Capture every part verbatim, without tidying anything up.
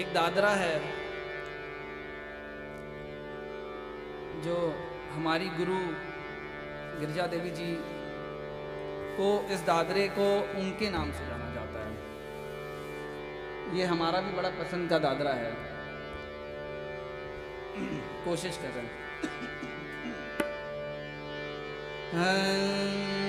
एक दादरा है जो हमारी गुरु गिरिजा देवी जी को, इस दादरे को उनके नाम से जाना जाता है। ये हमारा भी बड़ा पसंद का दादरा है, कोशिश कर रहे हैं।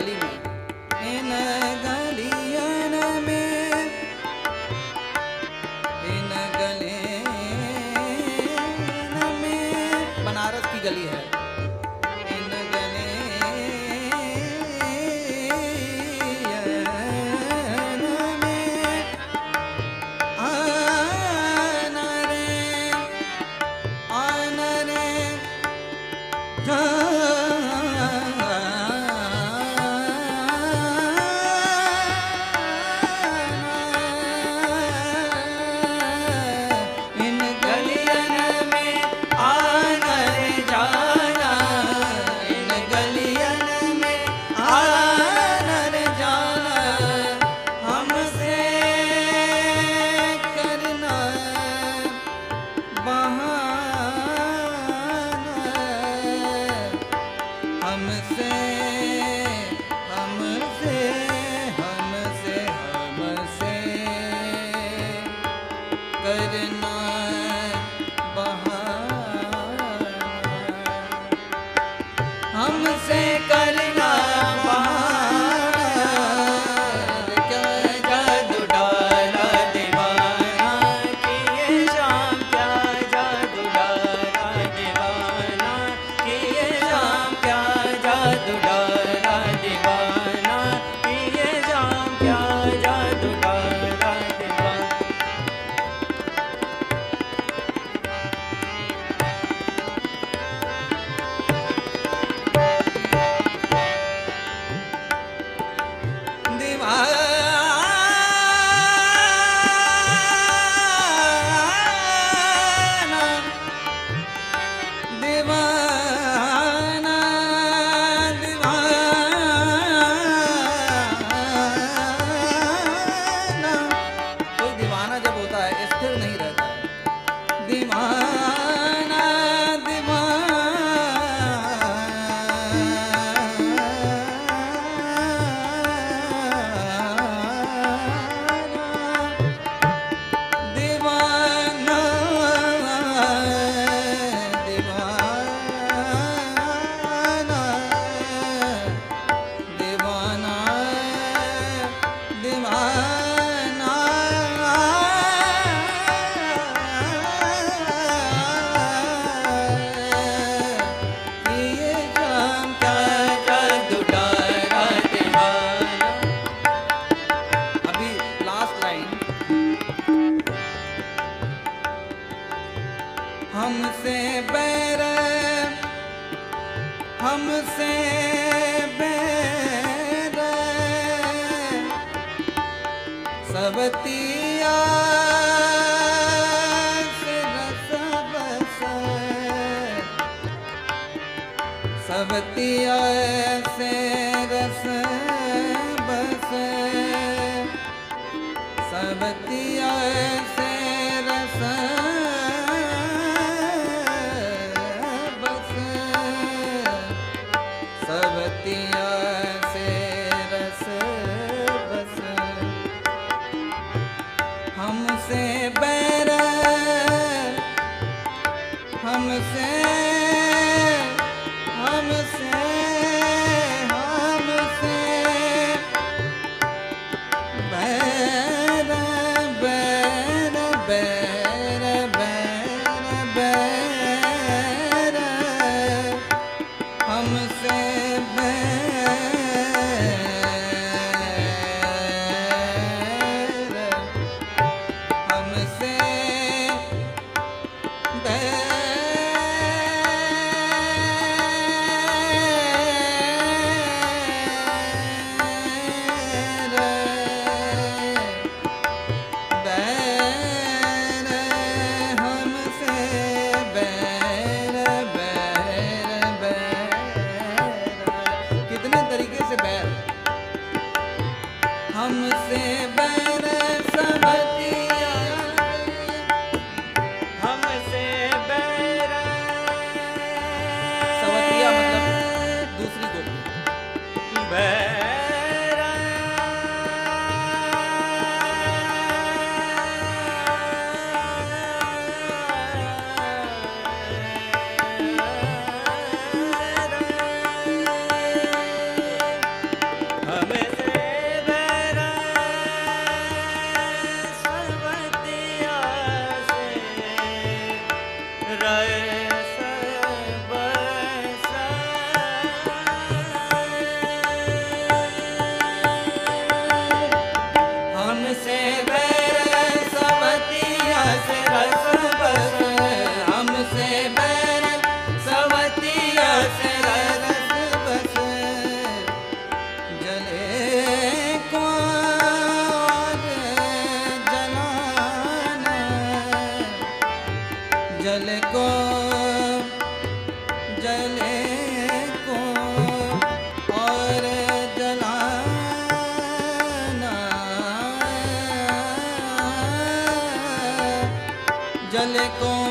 गली में बिन गलियन में बिन गलियन में बनारस की गली है। बिन गलियन में आना रे आना रे हमसे बैर हमसे बैर सबतिया सब सबतिया से रस बस सबतिया से रस वाले को।